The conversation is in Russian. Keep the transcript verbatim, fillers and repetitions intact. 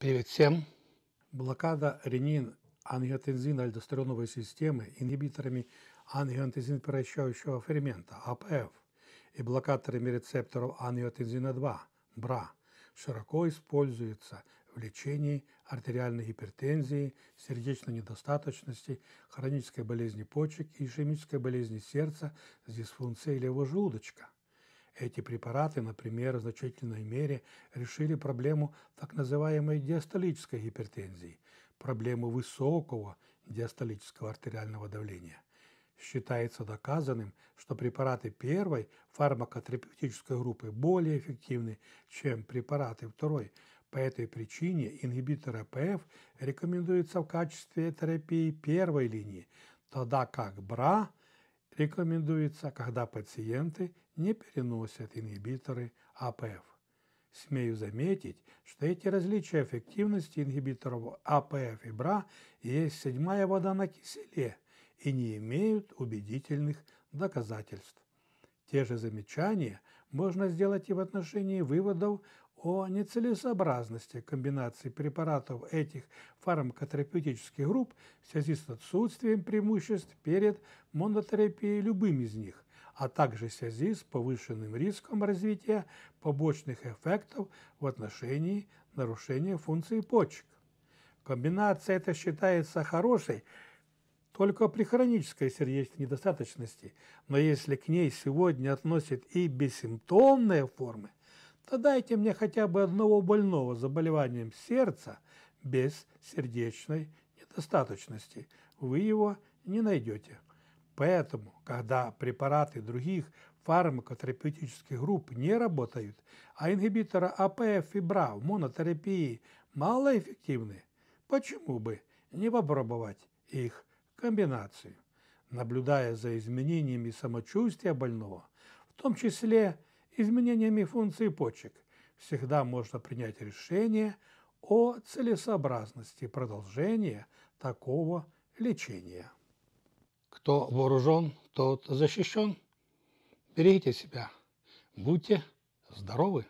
Привет всем! Блокада ренин-ангиотензин-альдостероновой системы ингибиторами ангиотензин превращающего фермента АПФ и блокаторами рецепторов ангиотензина два БРА широко используется в лечении артериальной гипертензии, сердечной недостаточности, хронической болезни почек и ишемической болезни сердца с дисфункцией левого желудочка. Эти препараты, например, в значительной мере решили проблему так называемой диастолической гипертензии, проблему высокого диастолического артериального давления. Считается доказанным, что препараты первой фармакотерапевтической группы более эффективны, чем препараты второй. По этой причине ингибиторы АПФ рекомендуются в качестве терапии первой линии, тогда как БРА рекомендуется, когда пациенты не переносят ингибиторы АПФ. Смею заметить, что эти различия эффективности ингибиторов АПФ и БРА есть седьмая вода на киселе и не имеют убедительных доказательств. Те же замечания можно сделать и в отношении выводов о нецелесообразности комбинации препаратов этих фармакотерапевтических групп в связи с отсутствием преимуществ перед монотерапией любым из них, а также в связи с повышенным риском развития побочных эффектов в отношении нарушения функции почек. Комбинация эта считается хорошей только при хронической сердечной недостаточности, но если к ней сегодня относят и бессимптомные формы, то дайте мне хотя бы одного больного с заболеванием сердца без сердечной недостаточности. Вы его не найдете. Поэтому, когда препараты других фармакотерапевтических групп не работают, а ингибиторы АПФ и БРА в монотерапии малоэффективны, почему бы не попробовать их комбинацию? Наблюдая за изменениями самочувствия больного, в том числе изменениями функции почек, всегда можно принять решение о целесообразности продолжения такого лечения. Кто вооружен, тот защищен. Берегите себя. Будьте здоровы.